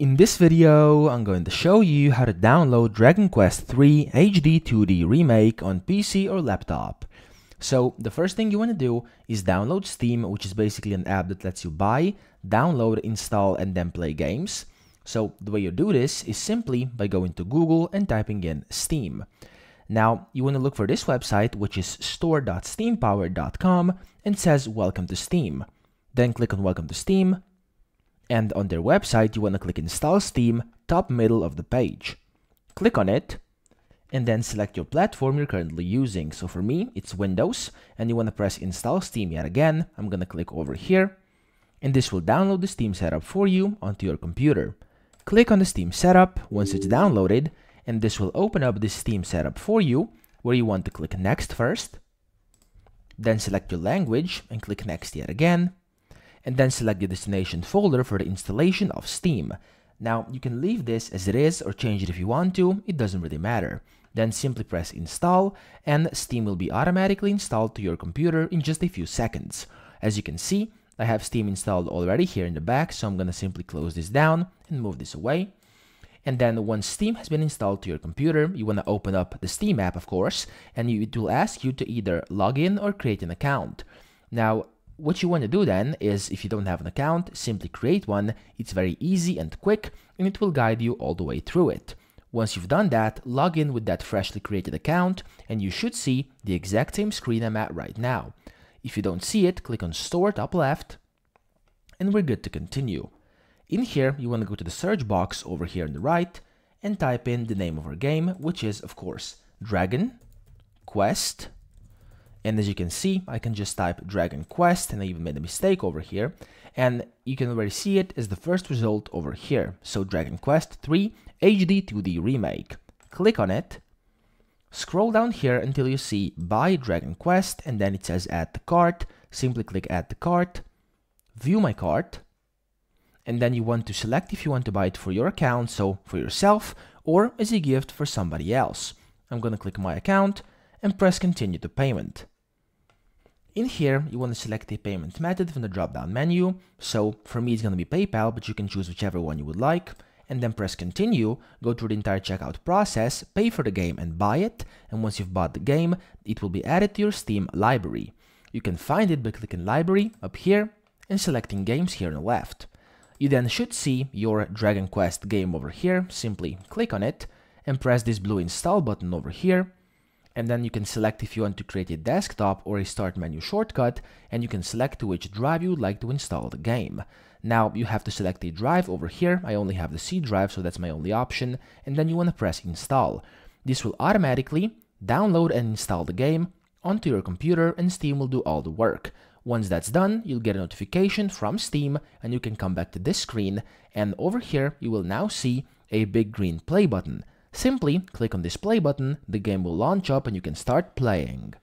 In this video, I'm going to show you how to download Dragon Quest 3 HD 2D Remake on PC or laptop. So the first thing you want to do is download Steam, which is basically an app that lets you buy, download, install, and then play games. So the way you do this is simply by going to Google and typing in Steam. Now you want to look for this website, which is store.steampowered.com, and says Welcome to Steam. Then click on Welcome to Steam, and on their website you want to click Install Steam, top middle of the page. Click on it, and then select your platform you're currently using. So for me, it's Windows, and you want to press Install Steam yet again. I'm going to click over here, and this will download the Steam setup for you onto your computer. Click on the Steam setup once it's downloaded, and this will open up this Steam setup for you, where you want to click Next first, then select your language and click Next yet again, and then select the destination folder for the installation of Steam. Now you can leave this as it is or change it if you want to, it doesn't really matter. Then simply press Install, and Steam will be automatically installed to your computer in just a few seconds. As you can see, I have Steam installed already here in the back, so I'm gonna simply close this down and move this away. And then once Steam has been installed to your computer, you want to open up the Steam app, of course, and it will ask you to either log in or create an account. Now, what you want to do then is, if you don't have an account, simply create one. It's very easy and quick, and it will guide you all the way through it. Once you've done that, log in with that freshly created account, and you should see the exact same screen I'm at right now. If you don't see it, click on Store top left, and we're good to continue. In here, you want to go to the search box over here on the right and type in the name of our game, which is, of course, Dragon Quest. And as you can see, I can just type Dragon Quest, and I even made a mistake over here. And you can already see it as the first result over here. So Dragon Quest 3 HD 2D Remake. Click on it. Scroll down here until you see Buy Dragon Quest, and then it says Add to Cart. Simply click Add to Cart. View my cart. And then you want to select if you want to buy it for your account, so for yourself, or as a gift for somebody else. I'm going to click My Account and press Continue to Payment. In here, you want to select a payment method from the drop-down menu. So for me, it's going to be PayPal, but you can choose whichever one you would like. And then press Continue, go through the entire checkout process, pay for the game and buy it. And once you've bought the game, it will be added to your Steam library. You can find it by clicking Library up here and selecting Games here on the left. You then should see your Dragon Quest game over here. Simply click on it and press this blue install button over here. And then you can select if you want to create a desktop or a start menu shortcut, and you can select to which drive you would like to install the game. Now you have to select a drive over here. I only have the C drive, so that's my only option. And then you want to press Install. This will automatically download and install the game onto your computer, and Steam will do all the work. Once that's done, you'll get a notification from Steam, and you can come back to this screen, and over here you will now see a big green play button. Simply click on this play button, the game will launch up and you can start playing.